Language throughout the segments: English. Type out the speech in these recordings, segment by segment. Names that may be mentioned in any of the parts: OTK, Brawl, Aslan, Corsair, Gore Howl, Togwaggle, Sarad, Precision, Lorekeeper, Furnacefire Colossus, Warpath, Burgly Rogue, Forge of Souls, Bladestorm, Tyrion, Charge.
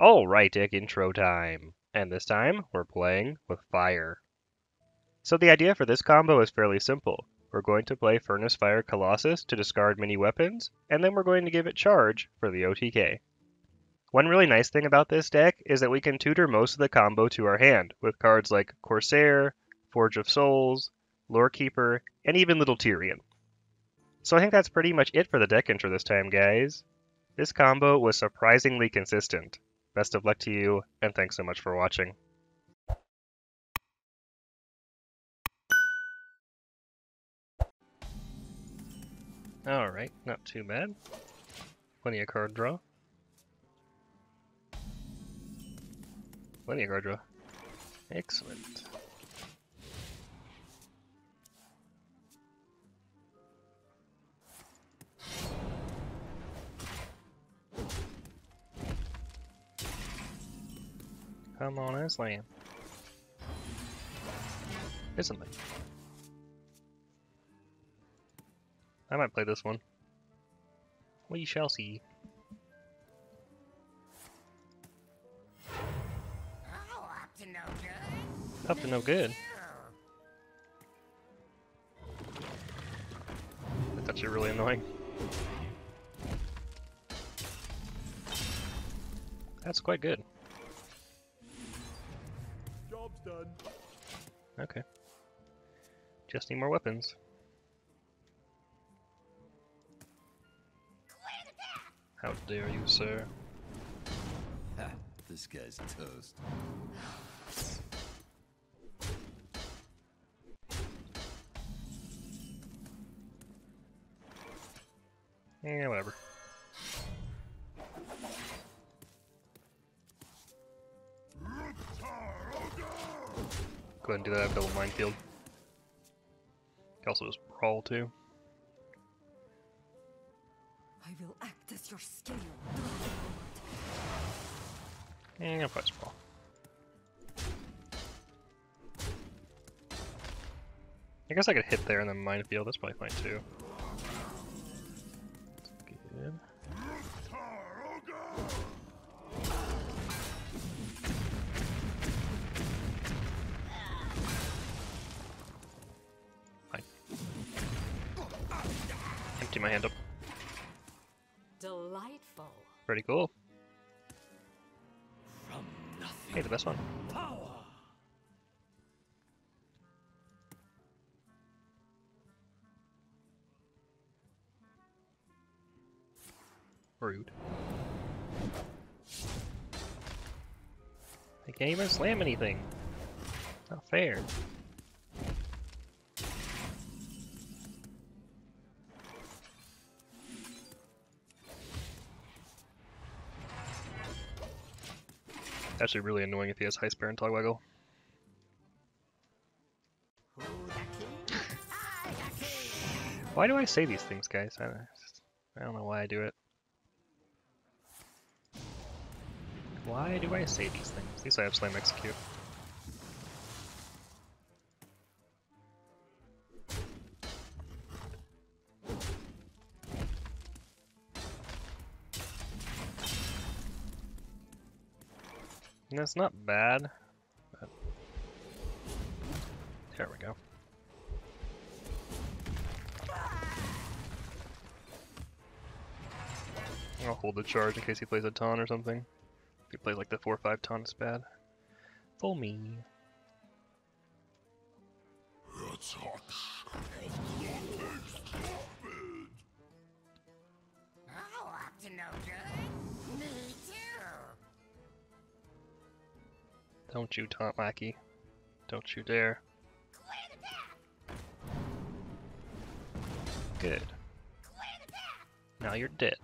Alright, Dick, intro time. And this time, we're playing with fire. So the idea for this combo is fairly simple. We're going to play Furnacefire Colossus to discard mini weapons, and then we're going to give it Charge for the OTK. One really nice thing about this deck is that we can tutor most of the combo to our hand, with cards like Corsair, Forge of Souls, Lorekeeper, and even little Tyrion. So I think that's pretty much it for the deck intro this time, guys. This combo was surprisingly consistent. Best of luck to you, and thanks so much for watching. Alright, not too bad. Plenty of card draw. Plenty of card draw. Excellent. Come on, Aslan. Hit something. I might play this one. We shall see. Oh, up to no good. Up to no good? That's actually really annoying. That's quite good. Done. Okay. Just need more weapons. How dare you, sir? Ha, this guy's toast. Yeah, whatever. Go ahead and do that. I have double minefield. You can also just brawl too. I will act as your scale. And I'll probably brawl. I guess I could hit there in the minefield. That's probably fine too. That's good. My hand up. Delightful. Pretty cool. From nothing. Hey, the best one. Power. Rude. I can't even slam anything. Not fair. Actually, really annoying if he has high spare and Togwaggle. Why do I say these things, guys? I don't know why I do it. Why do I say these things? At least I have slam execute. That's not bad. But... there we go. I'll hold the charge in case he plays a taunt or something. If he plays like the 4-5 taunt, it's bad. Fool me. Don't you taunt, Lackey. Don't you dare. Good. Now you're dead.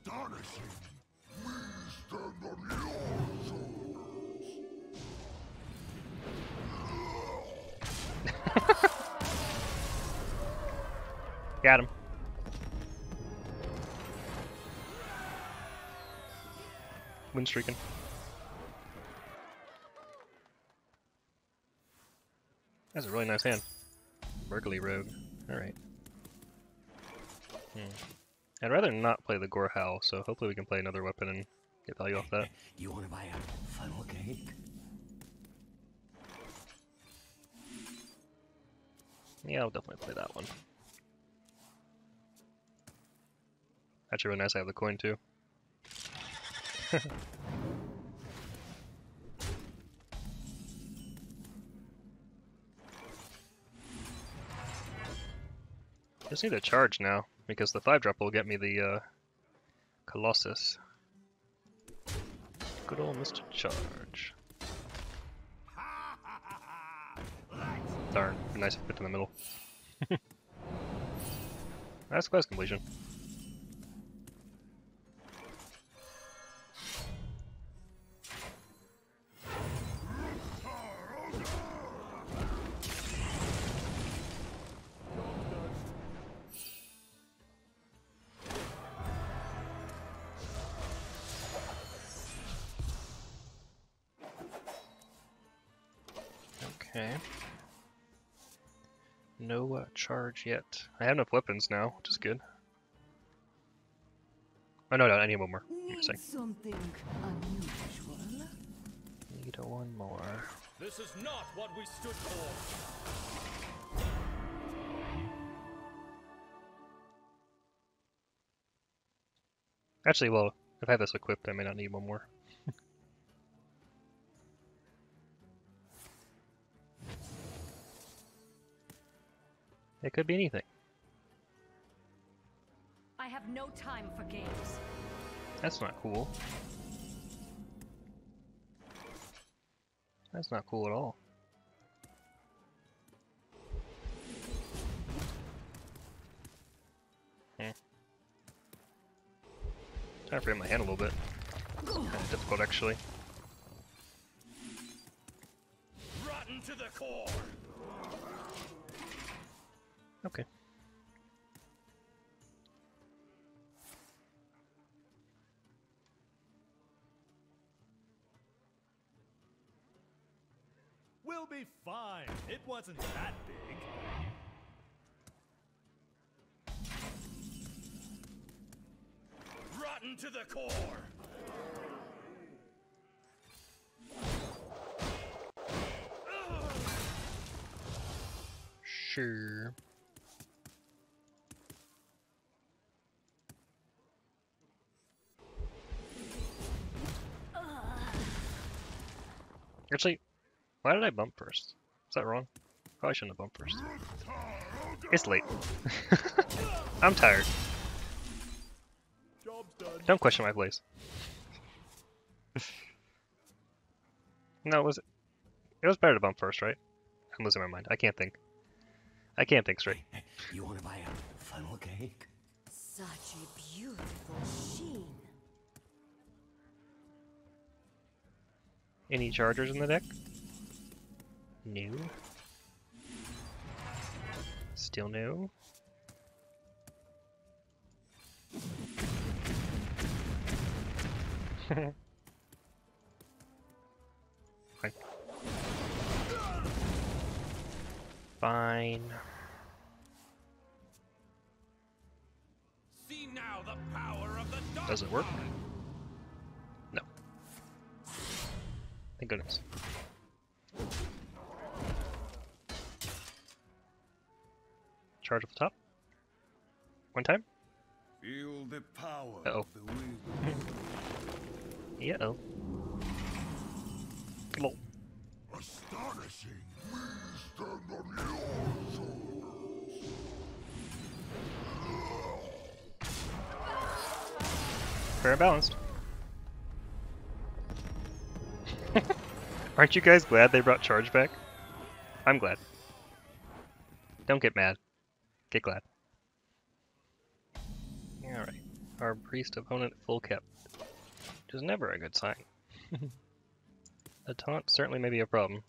Astonishing. We stand on your shoulders. Got him. Win streaking. That's a really nice hand. Burgly Rogue. Alright. I'd rather not play the Gore Howl, so hopefully we can play another weapon and get value off that. You want to buy a funnel cake? Yeah, I'll definitely play that one. Actually, really nice to have the coin too. Just need a charge now, because the 5-drop will get me the Colossus. Good old Mr. Charge. Darn, nice fit in the middle. That's quest completion. Okay. No charge yet. I have enough weapons now, which is good. Oh no, I need one more. Something unusual. Need one more. This is not what we stood for. Actually, well, if I have this equipped, I may not need one more. It could be anything. I have no time for games. That's not cool. That's not cool at all. Time for my hand a little bit. Kind of difficult, actually. Rotten to the core. Okay. We'll be fine. It wasn't that big. Rotten to the core. Sure. Actually, why did I bump first? Is that wrong? Probably shouldn't have bumped first. It's late. I'm tired. Don't question my plays. No, was it? It was better to bump first, right? I'm losing my mind. I can't think. I can't think straight. You want to buy a funnel cake? Such a beautiful sheen. Any chargers in the deck? No. Still no. Okay. Fine. See now the power of the dark. Does it work? Thank goodness. Charge up the top. One time. Feel the power. Uh oh. Yeah. Uh oh. Lol. Astonishing. We stand on your shoulders. Fair and balanced. Aren't you guys glad they brought Charge back? I'm glad. Don't get mad. Get glad. Alright. Our priest opponent full kept. Which is never a good sign. The taunt certainly may be a problem.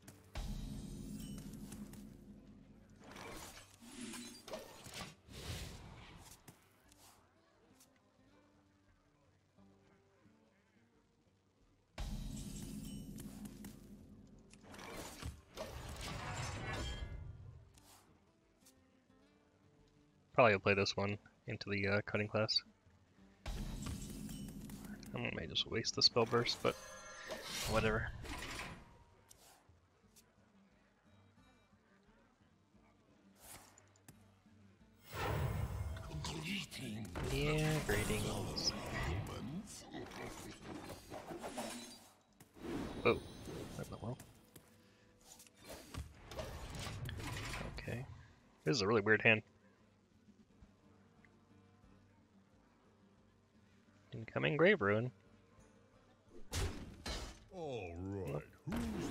probably play this one into the cutting class. I may just waste the spell burst, but whatever. Yeah, greetings. Oh, what in the world? Okay. This is a really weird hand. Incoming Grave Ruin. All right. Who's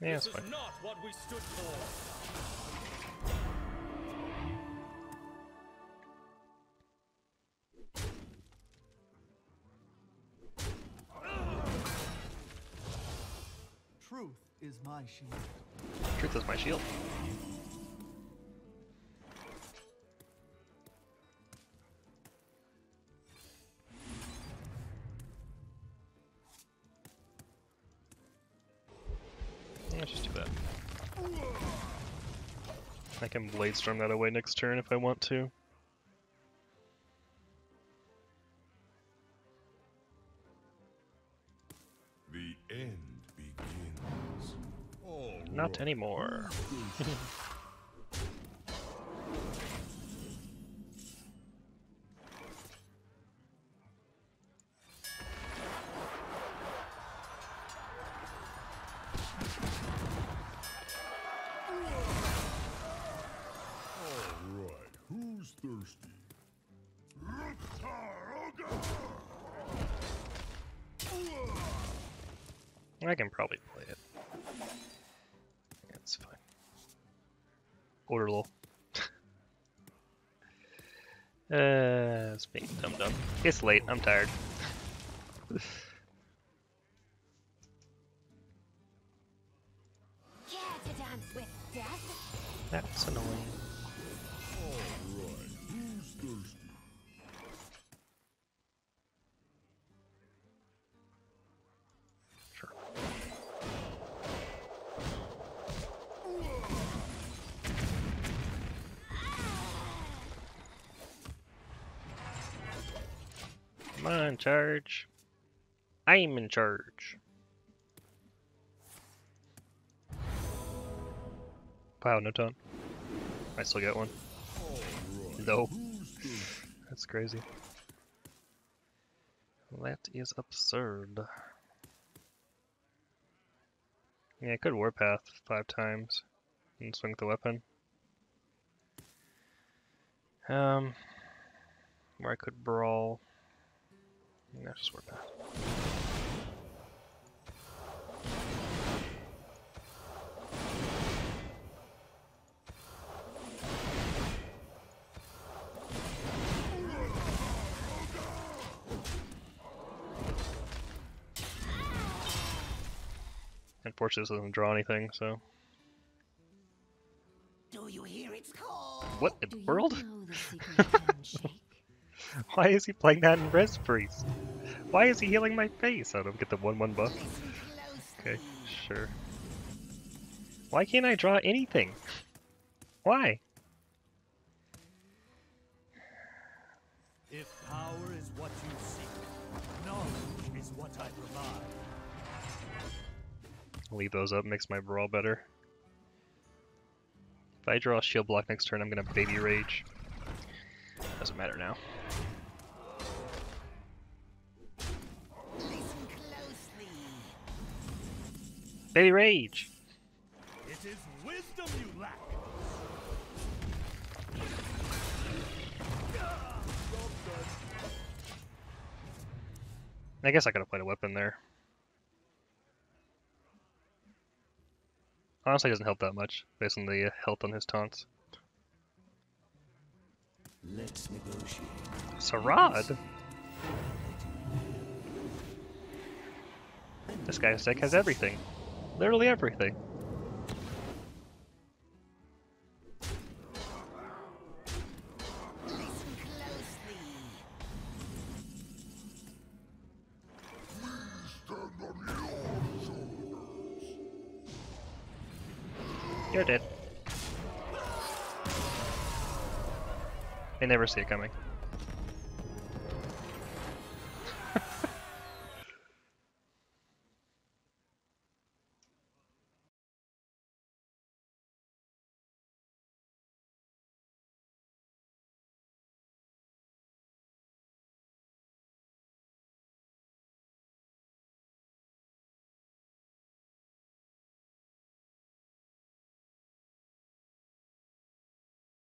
the... Yeah, that's fine. This is not what we stood for. Truth is my shield. Truth is my shield. I can Bladestorm that away next turn if I want to. The end begins. Oh, not anymore. I can probably play it. Yeah, it's fine. Orderlol. It's being dumb. It's late. I'm tired. That's annoying. Come on, Charge. I'm in charge. Wow, no taunt. I still get one. No. That's crazy. That is absurd. Yeah, I could Warpath 5 times and swing the weapon. Or I could Brawl. No, just work that. Unfortunately, this doesn't draw anything, so. Do you hear its call? What in the world? Why is he playing that in Res Priest? Why is he healing my face? I don't get the 1/1 buff. Okay, sure. Why can't I draw anything? Why? If power is what you seek, knowledge is what I provide. Leave those up, makes my brawl better. If I draw a shield block next turn, I'm gonna baby rage. Doesn't matter now. Baby rage. It is wisdom you lack. I guess I could have played a weapon there. Honestly, it doesn't help that much based on the health on his taunts. Let's negotiate. Sarad. This guy's deck has everything. Literally everything. You're dead. They never see it coming.